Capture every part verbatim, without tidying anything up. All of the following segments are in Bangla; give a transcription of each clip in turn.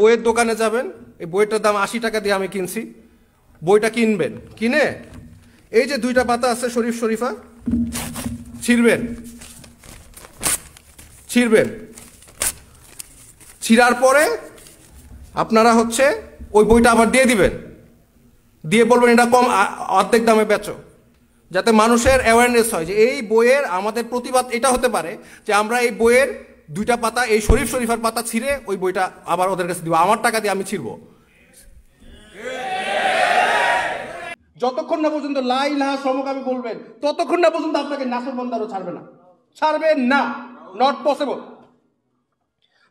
বইয়ের দোকানে যাবেন, এই বইটার দাম আশি টাকা দিয়ে আমি কিনছি, বইটা কিনবেন, কিনে এই যে দুইটা পাতা আছে শরীফ শরীফা, ছিঁড়বেন ছিঁড়বেন ছিঁড়ার পরে আপনারা হচ্ছে ওই বইটা আবার দিয়ে দিবেন, দিয়ে বলবেন এটা কম অর্ধেক দামে বেচো, যাতে মানুষের অ্যাওয়ারনেস হয় যে এই বইয়ের আমাদের প্রতিবাদ এটা হতে পারে যে আমরা এই বইয়ের দুইটা পাতা, এই শরীফ শরীফার পাতা ছিঁড়ে ওই বইটা আবার ওদের কাছে দিব, আমার টাকা দিয়ে আমি ছিঁড়ব। যতক্ষণ না পর্যন্ত লা ইলাহা সমকামী বলবেন ততক্ষণ না পর্যন্ত আপনাকে নাসর বান্দারও ছাড়বে না, ছাড়বে না, নট পসিবল।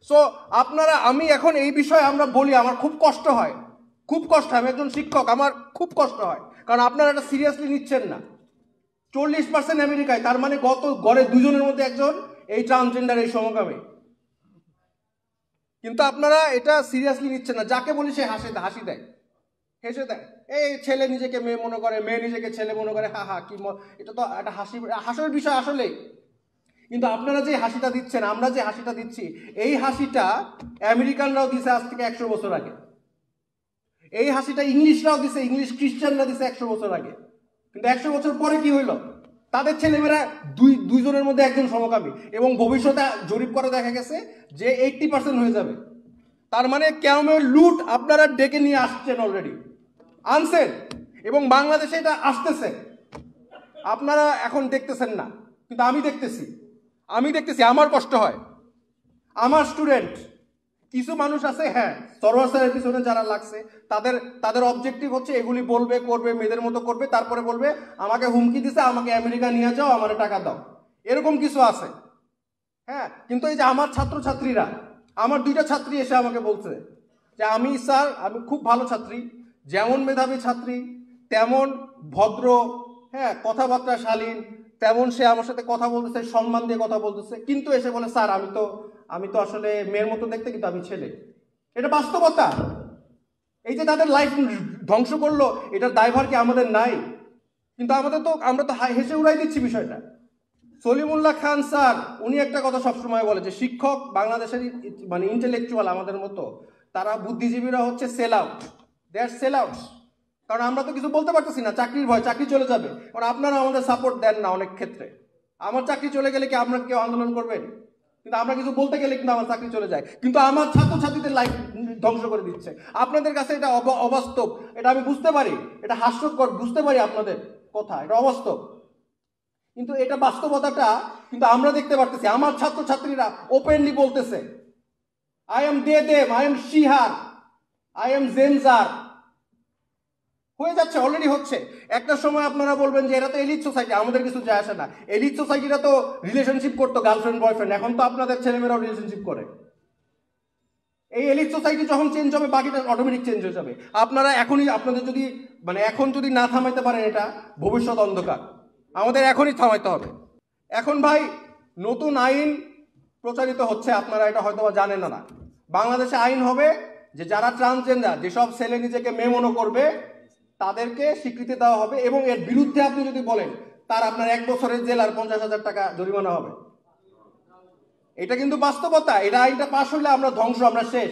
সো আপনারা, আমি এখন এই বিষয়ে আমরা বলি, আমার খুব কষ্ট হয়, খুব কষ্ট হয়, আমি একজন শিক্ষক, আমার খুব কষ্ট হয়, কারণ আপনারা এটা সিরিয়াসলি নিচ্ছেন না। চল্লিশ পার্সেন্ট আমেরিকায়, তার মানে গত গড়ে দুজনের মধ্যে একজন এই ট্রান্সজেন্ডার, এই সমকামী, কিন্তু আপনারা এটা সিরিয়াসলি নিচ্ছেন না। যাকে বলি সে হাসে, হাসি দেয়, হেসে দেয়, এই ছেলে নিজেকে মেয়ে মনে করে, মেয়ে নিজেকে ছেলে মনে করে, হা হা কি, এটা তো একটা হাসি, হাসির বিষয় আসলে। কিন্তু আপনারা যে হাসিটা দিচ্ছেন, আমরা যে হাসিটা দিচ্ছি, এই হাসিটা আমেরিকানরাও দিছে আজ থেকে একশো বছর আগে, এই হাসিটা ইংলিশরাও দিছে, ইংলিশ খ্রিস্টানরা দিছে একশো বছর আগে। কিন্তু একশো বছর পরে কি হইল? তাদের ছেলেমেয়েরা দুই দুইজনের মধ্যে একজন সমকামী, এবং ভবিষ্যতে জরিপ করে দেখা গেছে যে এইট্টি পার্সেন্ট হয়ে যাবে। তার মানে কেয়ামতের লুট আপনারা ডেকে নিয়ে আসছেন, অলরেডি আনছেন, এবং বাংলাদেশে এটা আসতেছে, আপনারা এখন দেখতেছেন না, কিন্তু আমি দেখতেছি, আমি দেখতেছি, আমার কষ্ট হয়, আমার স্টুডেন্ট। কিছু মানুষ আছে, হ্যাঁ, সরোয়ার স্যারের পিছনে যারা লাগছে, তাদের তাদের অবজেক্টিভ হচ্ছে এগুলি বলবে, করবে, মেয়েদের মতো করবে, তারপরে বলবে আমাকে হুমকি দিছে, আমাকে আমেরিকা নিয়ে যাও, আমার টাকা দাও, এরকম কিছু আছে, হ্যাঁ। কিন্তু এই যে আমার ছাত্রছাত্রীরা, আমার দুইটা ছাত্রী এসে আমাকে বলছে যে আমি স্যার, আমি খুব ভালো ছাত্রী, যেমন মেধাবী ছাত্রী তেমন ভদ্র, হ্যাঁ, কথাবার্তা শালীন, তেমন সে আমার সাথে কথা বলতেছে, সম্মান দিয়ে কথা বলতেছে, কিন্তু এসে বলে স্যার আমি তো আমি তো আসলে মেয়ের মতো দেখতে, কিন্তু আমি ছেলে। এটা বাস্তবতা। এই যে তাদের লাইফ ধ্বংস করলো, এটার দায়ভার কি আমাদের নাই? কিন্তু আমাদের তো, আমরা তো হেসে উড়াই দিচ্ছি বিষয়টা। সলিমুল্লাহ খান স্যার, উনি একটা কথা সবসময় বলে যে শিক্ষক বাংলাদেশের, মানে ইন্টেলেকচুয়াল আমাদের মতো, তারা বুদ্ধিজীবীরা হচ্ছে sell out, they are sell out, কারণ আমরা তো কিছু বলতে পারতেছি না, চাকরির ভয়, চাকরি চলে যাবে। কারণ আপনারা আমাদের সাপোর্ট দেন না অনেক ক্ষেত্রে। আমার চাকরি চলে গেলে কি আপনারা কেউ আন্দোলন করবেন? কিন্তু আমরা কিছু বলতে গেলে কিন্তু আমার চাকরি চলে যায়, কিন্তু আমার ছাত্রছাত্রীদের লাইফ ধ্বংস করে দিচ্ছে। আপনাদের কাছে এটা অবাস্তব, এটা আমি বুঝতে পারি, এটা হাস্যকর, বুঝতে পারি আপনাদের কথা, এটা অবাস্তব, কিন্তু এটা বাস্তবতাটা কিন্তু আমরা দেখতে পারতেছি। আমার ছাত্রছাত্রীরা ওপেনলি বলতেছে, I am they them, I am শিহার, I am জেনজার, হয়ে যাচ্ছে, অলরেডি হচ্ছে। একটা সময় আপনারা বলবেন যে এরা তো এলিট সোসাইটি, আমাদের কিছু যায় আসে না, এলিট সোসাইটিরা তো রিলেশনশিপ করতো, গার্লফ্রেন্ড বয়ফ্রেন্ড, এখন তো আপনাদের ছেলেমেয়েরাও রিলেশনশিপ করে। এই এলিট সোসাইটি যখন চেঞ্জ হবে, বাকিটা অটোমেটিক চেঞ্জ হয়ে যাবে। আপনারা এখনই, আপনাদের যদি, মানে এখন যদি না থামাইতে পারেন, এটা ভবিষ্যৎ অন্ধকার, আমাদের এখনই থামাইতে হবে। এখন ভাই নতুন আইন প্রচারিত হচ্ছে, আপনারা এটা হয়তো জানেন না, বাংলাদেশে আইন হবে যে যারা ট্রান্সজেন্ডার, যেসব ছেলে নিজেকে মেয়ে মনে করবে, তাদেরকে স্বীকৃতি দেওয়া হবে, এবং এর বিরুদ্ধে আপনি যদি বলেন, তার আপনার এক বছরের জেল আর পঞ্চাশ হাজার টাকা জরিমানা হবে। এটা কিন্তু বাস্তবতা। এটা আইনটা পাশ হইলে আমরা ধ্বংস, আমরা শেষ।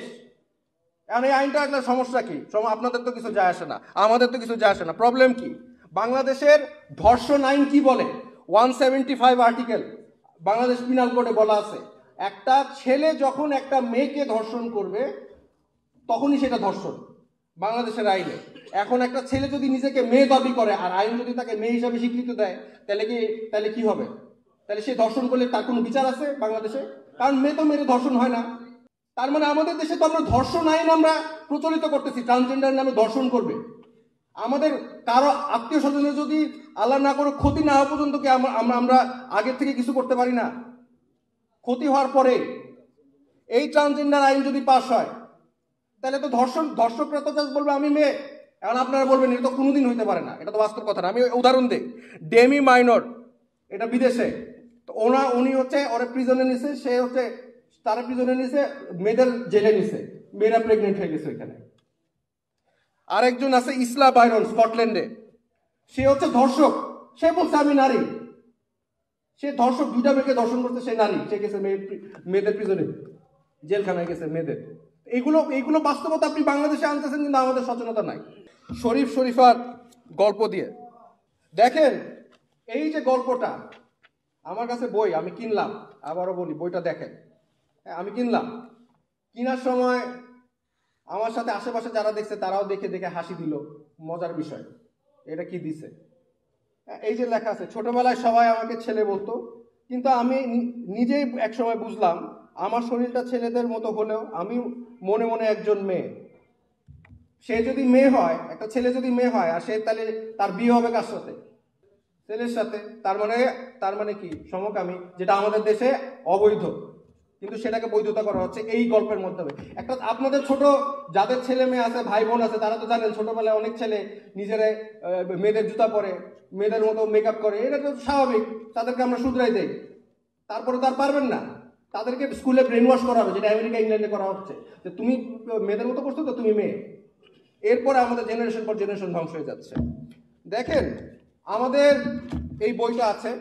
কারণ এই আইনটা একটা সমস্যা কি? আপনাদের তো কিছু যায় আসে না, আমাদের তো কিছু যায় আসে না। প্রবলেম কি? বাংলাদেশের ধর্ষণ আইন কি বলে? One seventy five article Bangladesh penal কোডে বলা আছে, একটা ছেলে যখন একটা মেয়েকে ধর্ষণ করবে তখনই সেটা ধর্ষণ, বাংলাদেশের আইনে। এখন একটা ছেলে যদি নিজেকে মেয়ে দাবি করে আর আইন যদি তাকে মেয়ে হিসাবে স্বীকৃতি দেয়, তাহলে কি তাহলে কি হবে? তাহলে সে ধর্ষণ করলে তার কোনো বিচার আছে বাংলাদেশে? কারণ মেয়ে তো মেয়ে, ধর্ষণ হয় না। তার মানে আমাদের দেশে তো আমরা ধর্ষণ আইন আমরা প্রচলিত করতেছি, ট্রান্সজেন্ডার নামে ধর্ষণ করবে। আমাদের কারো আত্মীয় স্বজনের যদি আল্লাহ না করে ক্ষতি না হওয়া পর্যন্ত কি আমরা আমরা আগের থেকে কিছু করতে পারি না? ক্ষতি হওয়ার পরে এই ট্রান্সজেন্ডার আইন যদি পাশ হয়, তাহলে তো ধর্ষণ, ধর্ষকরা তো জাস্ট বলবে আমি মেয়ে। এখন আপনারা বলবেন এটা তো কোনোদিন হইতে পারে না, এটা তো বাস্তব কথা না। আমি উদাহরণ দিই, ডেমি মাইনর, এটা বিদেশে, তো ওনা উনি হচ্ছে ওরা প্রিজনে নিছে, সে হচ্ছে তারা প্রিজনে নিছে, মেয়েদের জেলে নিছে, মেয়েরা প্রেগনেন্ট হয়ে গেছে ওইখানে। আরেকজন আছে ইসলা বাইরন, স্কটল্যান্ডে, সে হচ্ছে ধর্ষক, সে বলছে আমি নারী, সে ধর্ষক, দুইটা মেয়েকে ধর্ষণ করছে, সে নারী, সে গেছে মেয়েদের প্রিজনে, জেলখানায় গেছে মেয়েদের। এইগুলো এইগুলো বাস্তবতা আপনি বাংলাদেশে আনতেছেন, কিন্তু আমাদের সচেতনতা নাই। শরীফ শরীফার গল্প দিয়ে দেখেন, এই যে গল্পটা আমার কাছে বই, আমি কিনলাম, আবারও বলি বইটা দেখেন, হ্যাঁ আমি কিনলাম। কিনার সময় আমার সাথে আশেপাশে যারা দেখছে তারাও দেখে দেখে হাসি দিল, মজার বিষয় এটা কি দিছে। এই যে লেখা আছে, ছোটবেলায় সবাই আমাকে ছেলে বলতো, কিন্তু আমি নিজেই একসময় বুঝলাম আমার শরীরটা ছেলেদের মতো হলেও আমি মনে মনে একজন মেয়ে। সে যদি মেয়ে হয়, একটা ছেলে যদি মেয়ে হয়, আর সে তাহলে তার বিয়ে হবে কার সাথে? ছেলের সাথে। তার মানে তার মানে কি সমকামী, যেটা আমাদের দেশে অবৈধ, কিন্তু সেটাকে বৈধতা করা হচ্ছে এই গল্পের মাধ্যমে। একটা আপনাদের ছোট যাদের ছেলে মেয়ে আছে, ভাই বোন আছে, তারা তো জানেন ছোটবেলায় অনেক ছেলে নিজেরা মেয়েদের জুতা পরে, মেয়েদের মতো মেকআপ করে, এটা তো স্বাভাবিক, তাদেরকে আমরা শুধরাই দেই। তারপরে তার পারবেন না, তাদেরকে স্কুলে ব্রেন ওয়াশ করা হবে, যেটা আমেরিকা ইংল্যান্ডে করা হচ্ছে, যে তুমি মেয়েদের মতো করছো তো তুমি মেয়ে। এরপরে আমাদের জেনারেশন পর জেনারেশন ধ্বংস হয়ে যাচ্ছে। দেখেন আমাদের এই বইটা আছে,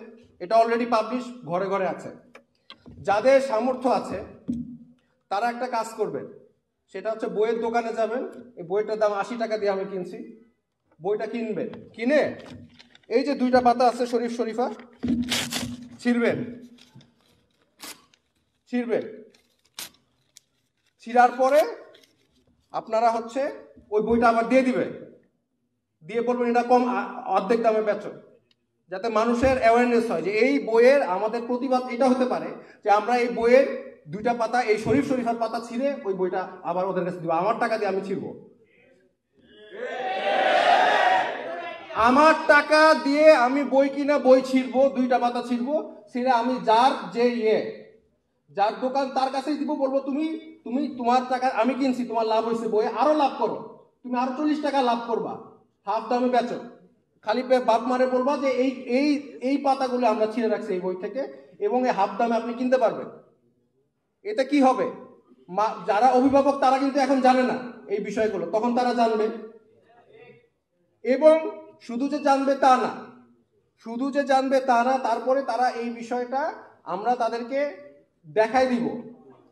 এটা অলরেডি পাবলিশ, ঘরে ঘরে আছে। যাদের সামর্থ্য আছে তারা একটা কাজ করবেন, সেটা হচ্ছে বইয়ের দোকানে যাবেন, এই বইটার দাম আশি টাকা দিয়ে আমি কিনছি, বইটা কিনবেন, কিনে এই যে দুইটা পাতা আছে শরীফ শরীফা, ছিঁড়বেন ছিঁড়বেন ছিঁড়ার পরে আপনারা হচ্ছে ওই বইটা আবার দিয়ে দিবেন, দিয়ে বলবেন এটা কম অর্ধেক দামে বেচো, যাতে মানুষের অ্যাওয়ারনেস হয় যে এই বইয়ের আমাদের প্রতিবাদ এটা হতে পারে যে আমরা এই বইয়ের দুইটা পাতা, এই শরীফ শরীফার পাতা ছিঁড়ে ওই বইটা আবার ওদের কাছে দিব, আমার টাকা দিয়ে আমি ছিঁড়ব, আমার টাকা দিয়ে আমি বই কিনা বই ছিঁড়ব, দুইটা পাতা ছিঁড়ব, ছিঁড়ে আমি যার যে ইয়ে যার দোকান তার কাছেই দিব, বলবো তুমি তুমি তোমার টাকা আমি কিনছি, তোমার লাভ হয়েছে, বই আরো লাভ করো, তুমি আরো চল্লিশ টাকা লাভ করবা, হাফ দামে বেচো। খালি বাপ মারে বলবা যে এই এই এই পাতাগুলো আমরা ছিঁড়ে রাখছি এই বই থেকে, এবং এই হাফ দামে আপনি কিনতে পারবেন। এটা কি হবে? মা যারা অভিভাবক তারা কিন্তু এখন জানে না এই বিষয়গুলো, তখন তারা জানবে। এবং শুধু যে জানবে তা না, শুধু যে জানবে তা না তারপরে তারা এই বিষয়টা আমরা তাদেরকে দেখাই দিব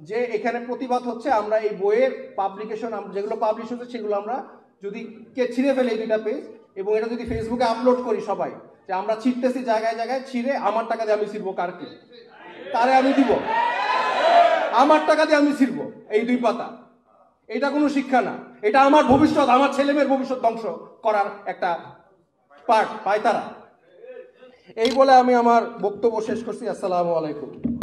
যে এখানে প্রতিবাদ হচ্ছে, আমরা এই বইয়ের পাবলিকেশন যেগুলো পাবলিশ হচ্ছে সেগুলো আমরা যদি কে ছিঁড়ে ফেলে এই দুইটা পেজ, এবং এটা যদি ফেসবুকে আপলোড করি সবাই যে আমরা ছিঁড়তেছি জায়গায় জায়গায়, ছিঁড়ে আমার টাকা দিয়ে আমি ছিঁড়বো, কারকে তারে আমি দিব, আমার টাকা দিয়ে আমি ছিঁড়বো এই দুই পাতা। এটা কোনো শিক্ষা না, এটা আমার ভবিষ্যৎ, আমার ছেলেমেয়ের ভবিষ্যৎ ধ্বংস করার একটা পার্ট পায় তারা। এই বলে আমি আমার বক্তব্য শেষ করছি। আসসালামু আলাইকুম।